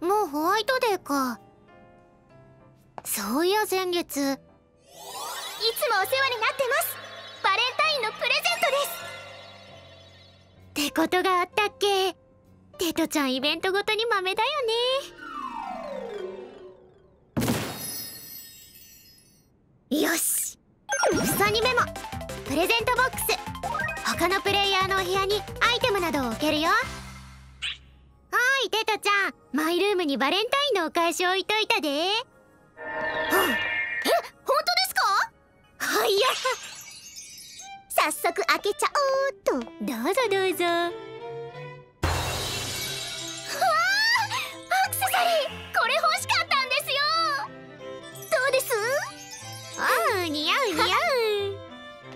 もうホワイトデーか。そういや前月、いつもお世話になってますバレンタインのプレゼントですってことがあったっけ。テトちゃんイベントごとに豆だよね。よし、房にメモ、プレゼントボックス、他のプレイヤーのお部屋にアイテムなどを置けるよ。おいテトちゃん、マイルームにバレンタインのお返し置いといたで。え、本当ですか。はい、や早速開けちゃおうっと。どうぞどうぞ。わあ、アクセサリー、これ欲しかったんですよ。どうです。おう、似合う似合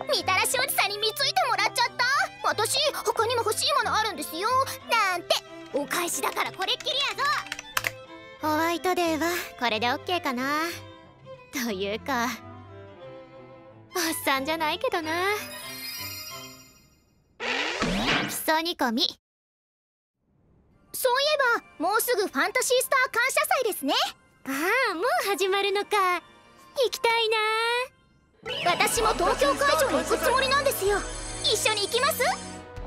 う。みたらしおじさんに貢いでもらっちゃった。私他にも欲しいものあるんですよ。なんてお返しだからこれっきりやぞ。ホワイトデーはこれで OK かな。というかおっさんじゃないけどな。基礎煮込み、そういえばもうすぐファンタシースター感謝祭ですね。ああ、もう始まるのか。行きたいな。私も東京会場に行くつもりなんですよ。一緒に行きます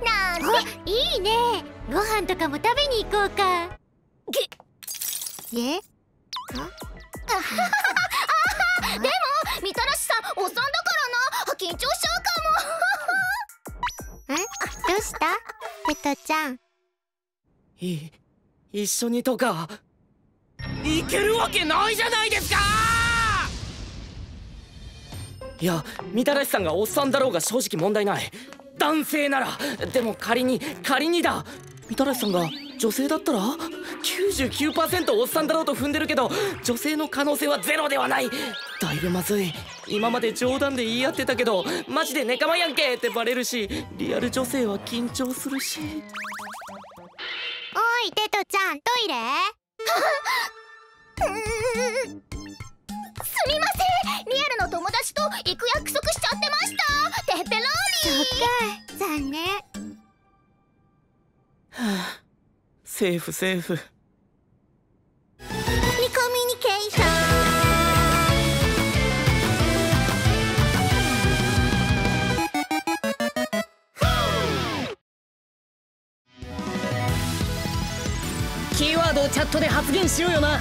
なんて。いいね、ご飯とかも食べに行こうか。えかでもみたらしさんおっさんだからな、緊張しちゃうかも。どうしたテトちゃん。一緒にとか行けるわけないじゃないですか。いや、みたらしさんがおっさんだろうが正直問題ない。男性なら。でも仮にだ、みたらしさんが女性だったら 99% おっさんだろうと踏んでるけど、女性の可能性はゼロではない。だいぶまずい。今まで冗談で言い合ってたけどマジでネカマやんけってバレるし、リアル女性は緊張するし。おいテトちゃん、トイレすみません、リアルの友達と行く約束しちゃってました。テペローリー。そっか、残念。はあ、セーフセーフ。煮込みにケイション。キーワードをチャットで発言しようよな。